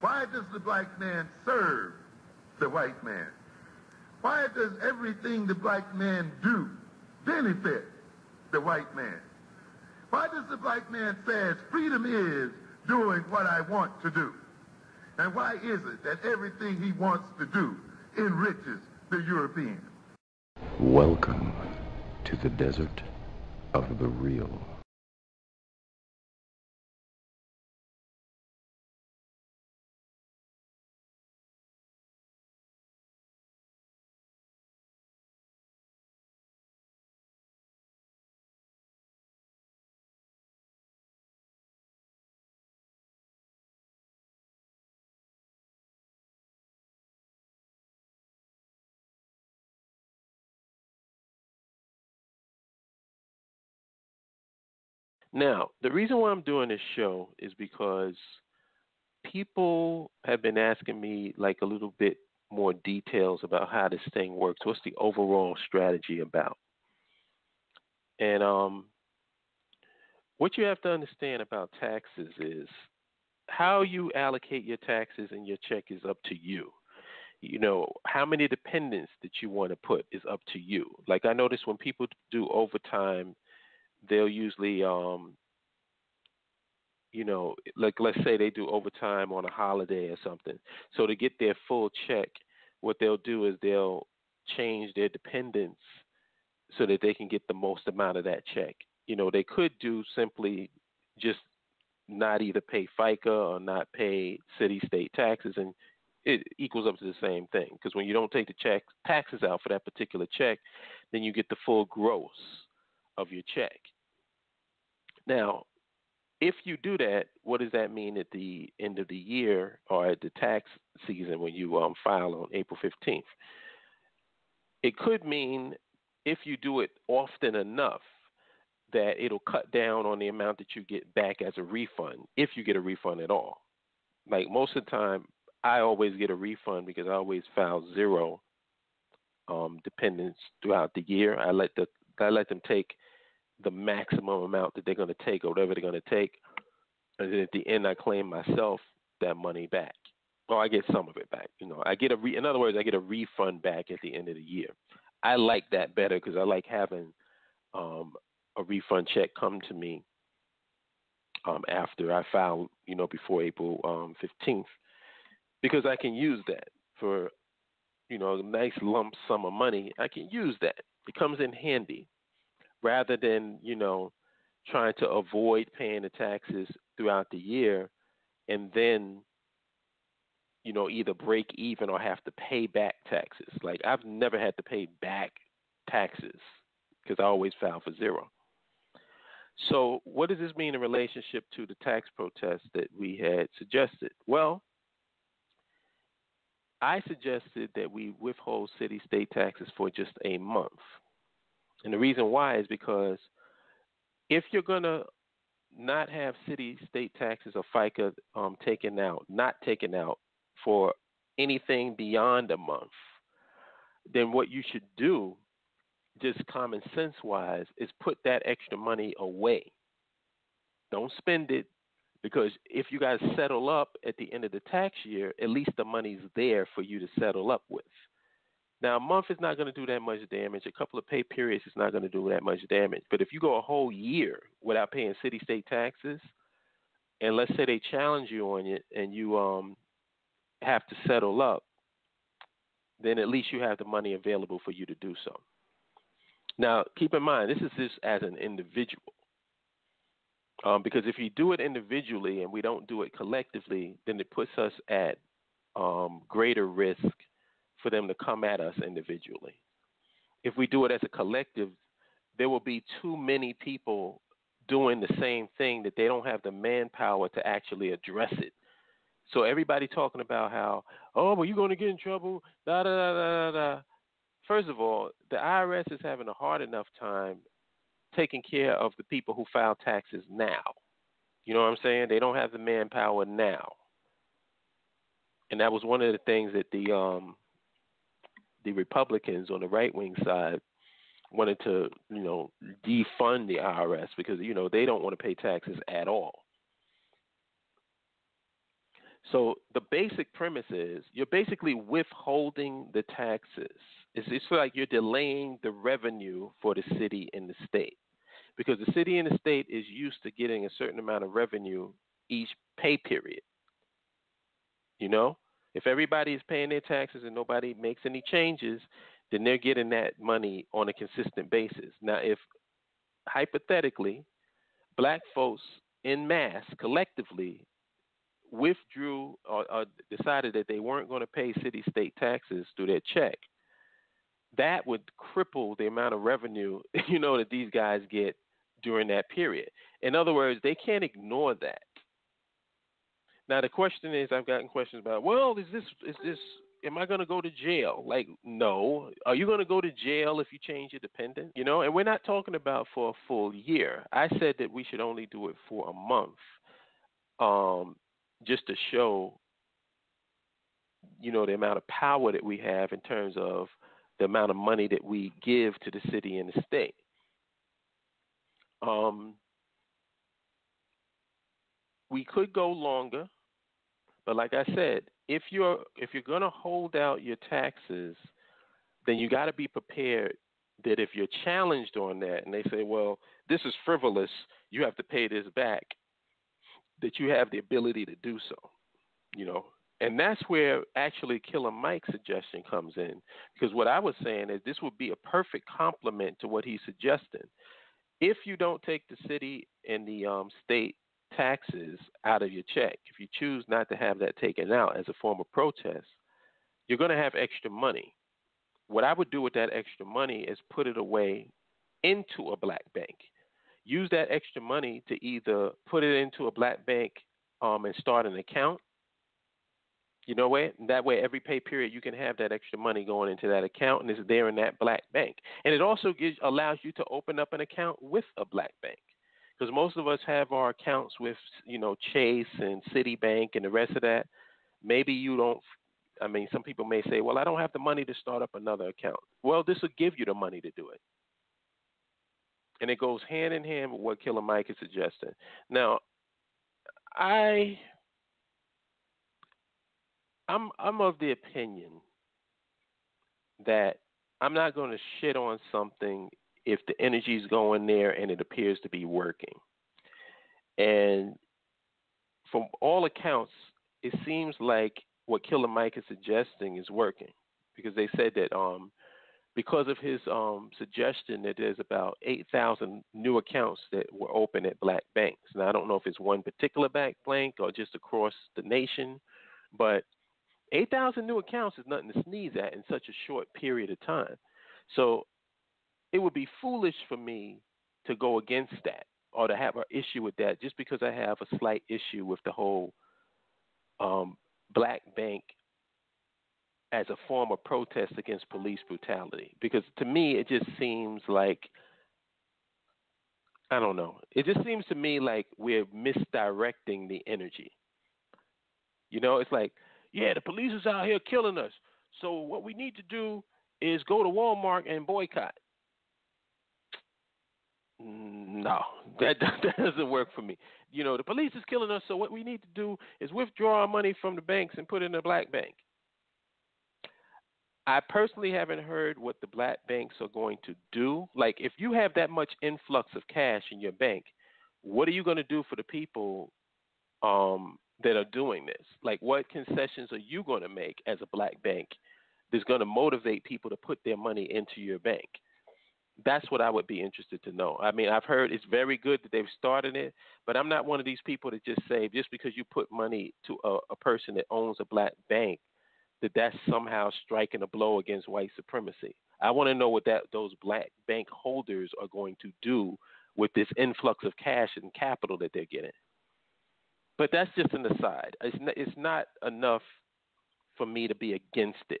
Why does the black man serve the white man? Why does everything the black man do benefit the white man? Why does the black man say freedom is doing what I want to do? And why is it that everything he wants to do enriches the European? Welcome to the desert of the real. Now, the reason why I'm doing this show is because people have been asking me like a little bit more details about how this thing works. What's the overall strategy about? And what you have to understand about taxes is how you allocate your taxes and your check is up to you. You know, how many dependents that you want to put is up to you. Like I notice when people do overtime, they'll usually, like let's say they do overtime on a holiday or something. So to get their full check, what they'll do is they'll change their dependents so that they can get the most amount of that check. You know, they could do simply just not either pay FICA or not pay city, state taxes, and it equals up to the same thing. Because when you don't take the taxes out for that particular check, then you get the full gross of your check. Now, if you do that, what does that mean at the end of the year or at the tax season when you file on April 15th? It could mean if you do it often enough that it'll cut down on the amount that you get back as a refund, if you get a refund at all. Like most of the time, I always get a refund because I always file zero dependents throughout the year. I let them take the maximum amount that they're going to take or whatever they're going to take. And then at the end, I claim myself that money back. Well, I get some of it back. You know, I get in other words, I get a refund back at the end of the year. I like that better because I like having a refund check come to me after I file, you know, before April 15th, because I can use that for, you know, a nice lump sum of money. I can use that. It comes in handy rather than, you know, trying to avoid paying the taxes throughout the year and then, you know, either break even or have to pay back taxes. Like I've never had to pay back taxes because I always file for zero. So what does this mean in relationship to the tax protest that we had suggested? Well, I suggested that we withhold city state taxes for just a month. And the reason why is because if you're going to not have city state taxes or FICA not taken out for anything beyond a month, then what you should do, just common sense wise, is put that extra money away. Don't spend it. Because if you guys settle up at the end of the tax year, at least the money's there for you to settle up with. Now, a month is not going to do that much damage. A couple of pay periods is not going to do that much damage. But if you go a whole year without paying city, state taxes, and let's say they challenge you on it and you have to settle up, then at least you have the money available for you to do so. Now, keep in mind, this is just as an individual. Because if you do it individually and we don't do it collectively, then it puts us at greater risk for them to come at us individually. If we do it as a collective, there will be too many people doing the same thing that they don't have the manpower to actually address it. So everybody talking about how, oh, well, you're going to get in trouble, da-da-da-da-da. First of all, the IRS is having a hard enough time taking care of the people who file taxes now. You know what I'm saying? They don't have the manpower now. And that was one of the things that the Republicans on the right-wing side wanted to, you know, defund the IRS because, you know, they don't want to pay taxes at all. So the basic premise is you're basically withholding the taxes. It's like you're delaying the revenue for the city and the state, because the city and the state is used to getting a certain amount of revenue each pay period. You know, if everybody is paying their taxes and nobody makes any changes, then they're getting that money on a consistent basis. Now, if hypothetically black folks en masse collectively withdrew or decided that they weren't going to pay city state taxes through their check, that would cripple the amount of revenue, you know, that these guys get during that period. In other words, they can't ignore that. Now the question is, I've gotten questions about, well, is this am I going to go to jail? Like, no. Are you going to go to jail if you change your dependent? You know, and we're not talking about for a full year. I said that we should only do it for a month, just to show, you know, the amount of power that we have in terms of the amount of money that we give to the city and the state. We could go longer, but like I said, if you're going to hold out your taxes, then you got to be prepared that if you're challenged on that and they say, well, this is frivolous, you have to pay this back, that you have the ability to do so, you know. And that's where actually Killer Mike's suggestion comes in, because what I was saying is this would be a perfect complement to what he's suggesting. If you don't take the city and the state taxes out of your check, if you choose not to have that taken out as a form of protest, you're going to have extra money. What I would do with that extra money is put it away into a black bank. Use that extra money to either put it into a black bank and start an account. You know what? That way, every pay period, you can have that extra money going into that account, and it's there in that black bank. And it also allows you to open up an account with a black bank, because most of us have our accounts with, you know, Chase and Citibank and the rest of that. Maybe you don't. I mean, some people may say, well, I don't have the money to start up another account. Well, this will give you the money to do it. And it goes hand in hand with what Killer Mike is suggesting. Now, I'm of the opinion that I'm not going to shit on something if the energy's going there and it appears to be working. And from all accounts, it seems like what Killer Mike is suggesting is working, because they said that because of his suggestion that there's about 8,000 new accounts that were open at black banks. Now, I don't know if it's one particular black bank or just across the nation, but 8,000 new accounts is nothing to sneeze at in such a short period of time. So it would be foolish for me to go against that or to have an issue with that just because I have a slight issue with the whole black bank as a form of protest against police brutality. Because to me, it just seems like, I don't know, it just seems to me like we're misdirecting the energy. You know, it's like, yeah, the police is out here killing us, so what we need to do is go to Walmart and boycott. No, that doesn't work for me. You know, the police is killing us, so what we need to do is withdraw our money from the banks and put it in a black bank. I personally haven't heard what the black banks are going to do. Like, if you have that much influx of cash in your bank, what are you going to do for the people that are doing this? Like, what concessions are you going to make as a black bank that's going to motivate people to put their money into your bank? That's what I would be interested to know. I mean, I've heard it's very good that they've started it, but I'm not one of these people that just say, just because you put money to a person that owns a black bank, that that's somehow striking a blow against white supremacy. I want to know what those black bank holders are going to do with this influx of cash and capital that they're getting. But that's just an aside. It's not enough for me to be against it,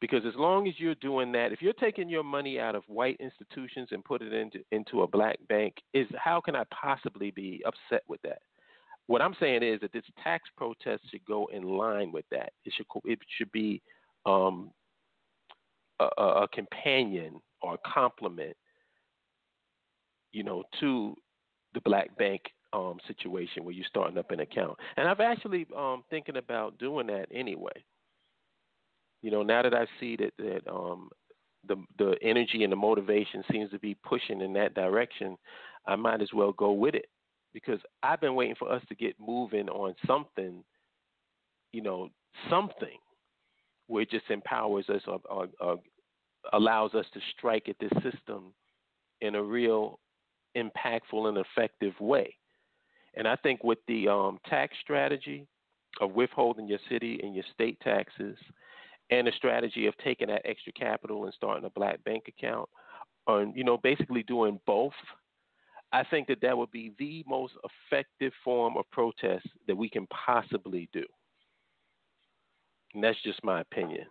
because as long as you're doing that, if you're taking your money out of white institutions and put it into a black bank, how can I possibly be upset with that? What I'm saying is that this tax protest should go in line with that. It should be a companion or a complement, you know, to the black bank situation where you're starting up an account. And I've actually thinking about doing that anyway. You know, now that I see that the energy and the motivation seems to be pushing in that direction, I might as well go with it, because I've been waiting for us to get moving on something, you know, something where it just empowers us or allows us to strike at this system in a real impactful and effective way. And I think with the tax strategy of withholding your city and your state taxes, and the strategy of taking that extra capital and starting a black bank account, or, you know, basically doing both, I think that would be the most effective form of protest that we can possibly do. And that's just my opinion.